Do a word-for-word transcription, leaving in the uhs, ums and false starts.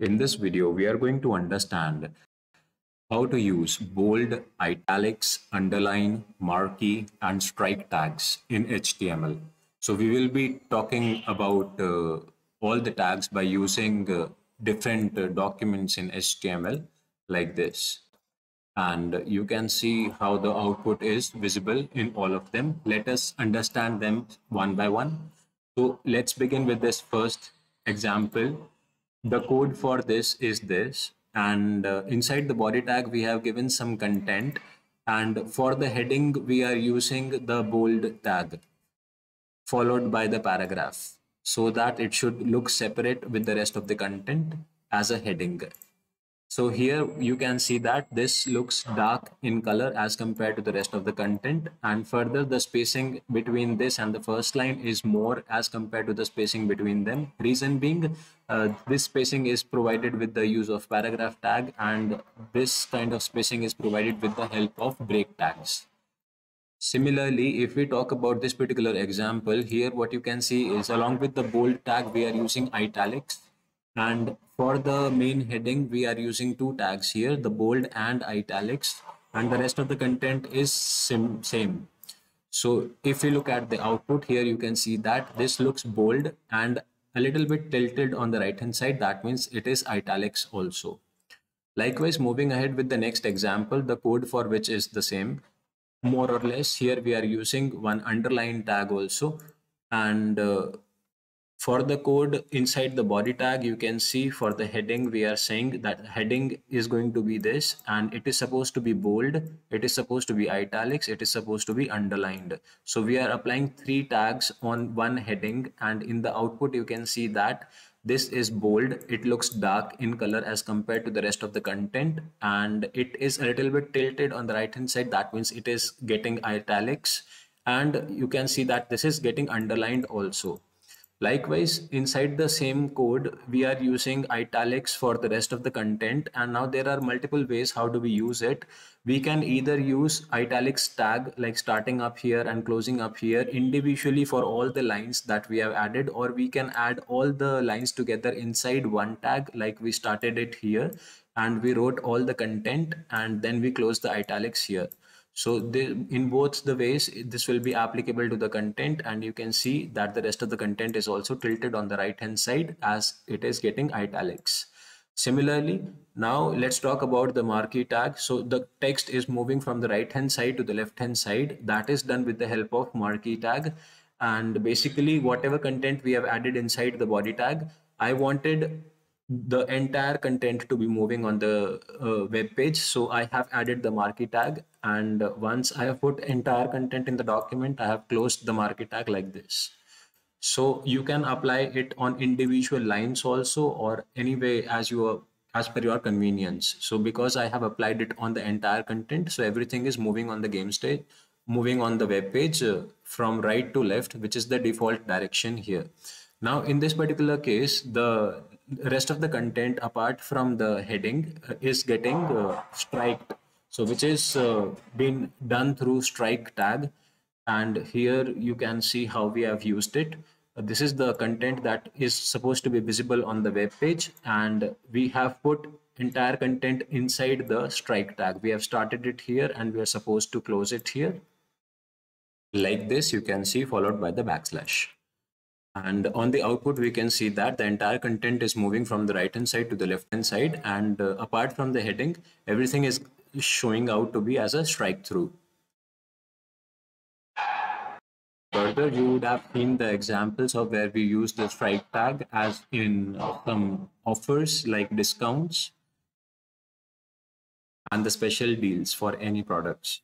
In this video, we are going to understand how to use bold, italics, underline, marquee, and strike tags in H T M L. So we will be talking about uh, all the tags by using uh, different uh, documents in H T M L like this. And you can see how the output is visible in all of them. Let us understand them one by one. So let's begin with this first example. The code for this is this, and uh, inside the body tag we have given some content, and for the heading we are using the bold tag followed by the paragraph so that it should look separate with the rest of the content as a heading. So here you can see that this looks dark in color as compared to the rest of the content, and further the spacing between this and the first line is more as compared to the spacing between them. Reason being, uh, this spacing is provided with the use of paragraph tag, and this kind of spacing is provided with the help of break tags. Similarly, if we talk about this particular example, here what you can see is along with the bold tag we are using italics. And for the main heading, we are using two tags here, the bold and italics, and the rest of the content is sim same. So if you look at the output here, you can see that this looks bold and a little bit tilted on the right hand side. That means it is italics also. Likewise, moving ahead with the next example, the code for which is the same, more or less. Here we are using one underline tag also, and uh, for the code inside the body tag, you can see for the heading, we are saying that heading is going to be this, and it is supposed to be bold, it is supposed to be italics, it is supposed to be underlined. So we are applying three tags on one heading, and in the output, you can see that this is bold, it looks dark in color as compared to the rest of the content, and it is a little bit tilted on the right hand side. That means it is getting italics, and you can see that this is getting underlined also. Likewise, inside the same code, we are using italics for the rest of the content, and now there are multiple ways how do we use it. We can either use italics tag like starting up here and closing up here individually for all the lines that we have added, or we can add all the lines together inside one tag like we started it here and we wrote all the content and then we close the italics here. So they, in both the ways, this will be applicable to the content, and you can see that the rest of the content is also tilted on the right hand side as it is getting italics. Similarly, now let's talk about the marquee tag. So the text is moving from the right hand side to the left hand side. That is done with the help of marquee tag, and basically whatever content we have added inside the body tag, I wanted the entire content to be moving on the uh, web page, so I have added the marquee tag, and once I have put entire content in the document, I have closed the marquee tag like this. So you can apply it on individual lines also, or any way as you are, as per your convenience. So because I have applied it on the entire content, so everything is moving on the game stage, moving on the web page uh, from right to left, which is the default direction here. Now in this particular case, the rest of the content apart from the heading is getting uh, striked, so which is uh, been done through strike tag, and here you can see how we have used it. This is the content that is supposed to be visible on the web page, and we have put entire content inside the strike tag. We have started it here and we are supposed to close it here like this, you can see, followed by the backslash. And on the output, we can see that the entire content is moving from the right hand side to the left hand side, and uh, apart from the heading, everything is showing out to be as a strike through. Further, you would have seen the examples of where we use the strike tag as in some offers like discounts and the special deals for any products.